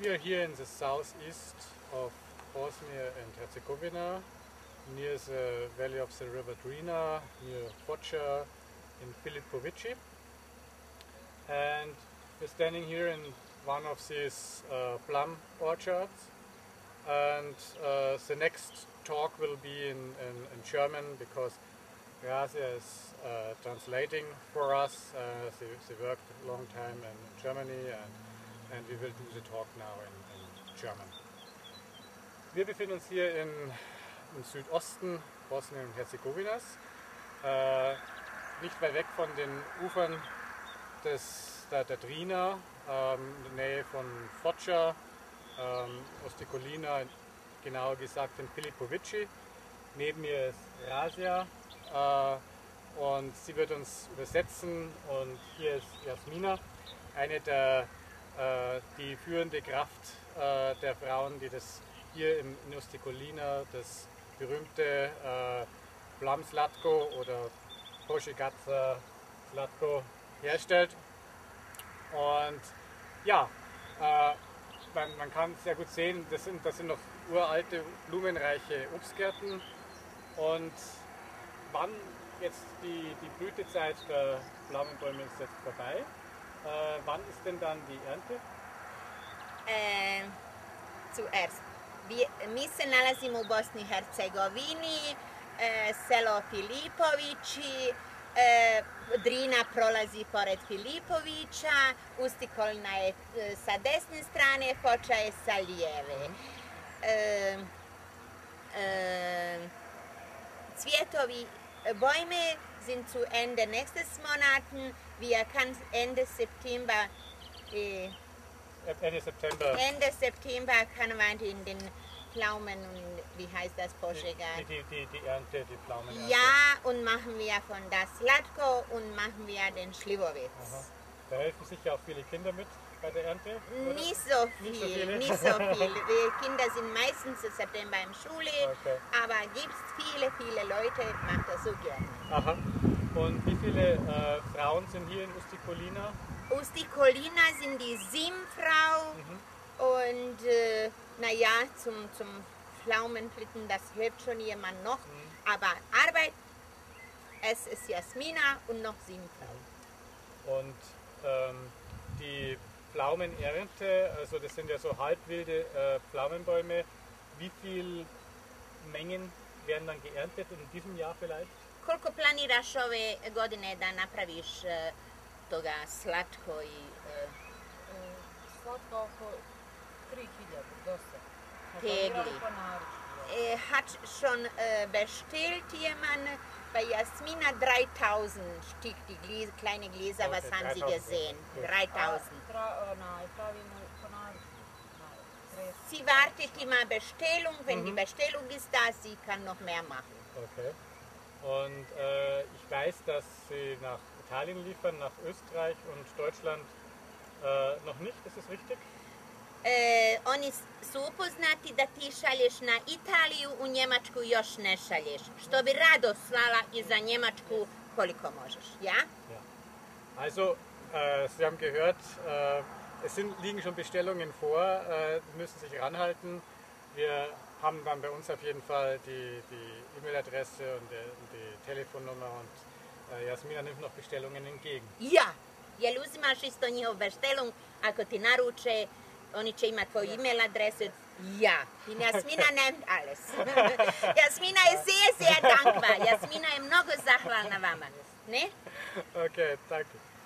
We are here in the southeast of Bosnia and Herzegovina, near the valley of the river Drina, near Foccia, in Filipovići. And we're standing here in one of these plum orchards. And the next talk will be in German, because Razija is translating for us. They worked a long time in Germany, and we will do the talk now in German. Wir befinden uns hier im Südosten Bosnien und Herzegowinas, nicht weit weg von den Ufern der Drina, in der Nähe von Foccia, Ustikolina, genauer gesagt in Filipovići. Neben mir ist Razija, und sie wird uns übersetzen, und hier ist Jasmina, eine die führende Kraft der Frauen, die das hier in Ustikolina, das berühmte Blam Slatko oder Poshigatza Slatko herstellt. Und ja, man kann sehr gut sehen, das sind noch uralte, blumenreiche Obstgärten. Und wann jetzt die Blütezeit der Pflaumenbäume ist jetzt vorbei? Wann ist denn dann die Ernte? Zuerst. Mi se nalazimo u Bosni i Hercegovini, selo Filipovići, Drina prolazi pored Filipovića, Ustikolina je sa desne strane, Foccia je sa lijeve. Cvjetovi Bäume sind zu Ende nächstes Monaten. Wir können Ende September kann man in den Pflaumen, und wie heißt das, Poshigatza? Die Ernte, die Pflaumen. Ja, und machen wir von das Slatko und machen wir den Schliwowitz. Da helfen sicher auch viele Kinder mit bei der Ernte? Oder? Nicht so viel. Die Kinder sind meistens im September in Schule, okay. Aber gibt es viele Leute, die machen das so gerne. Aha. Und wie viele Frauen sind hier in Ustikolina? Ustikolina sind die 7 Frauen, und naja, zum Pflaumenflitten, das hilft schon jemand noch, aber Arbeit, es ist Jasmina und noch 7 Frauen. Und die Pflaumenernte, also das sind ja so halbwilde Pflaumenbäume, wie viel Mengen werden dann geerntet in diesem Jahr vielleicht? Koliko planiraš ove godine da napraviš toga slatko i... Slatko oko 3000 do sada. Tegli. Hat schon bestellt jemand bei Jasmina 3000 Stück, die kleine Gläser, was haben Sie gesehen? 3000. Sie wartet immer Bestellung, wenn die Bestellung ist da, sie kann noch mehr machen. Okay. Und ich weiß, dass Sie nach Italien liefern, nach Österreich und Deutschland noch nicht, ist das richtig? Oni su upoznati da ti šalješ na Italiju, u Njemačku još ne šalješ, što bi rado slala i za Njemačku koliko možeš, ja? Ja. Also, Sie haben gehört, es liegen schon Bestellungen vor, müssen sich ranhalten. Wir haben dann bei uns auf jeden Fall die E-Mail-Adresse und die Telefonnummer, und Jasmina nimmt noch Bestellungen entgegen. Ja, jer uzimaš isto njihov bestellung, ako ti naruče, oni će imati tvoju E-Mail-Adresse. Ja, in Jasmina nimmt alles. Jasmina je sehr, sehr dankbar. Jasmina je mnogo zahvalna vama. Ne? Okay, danke.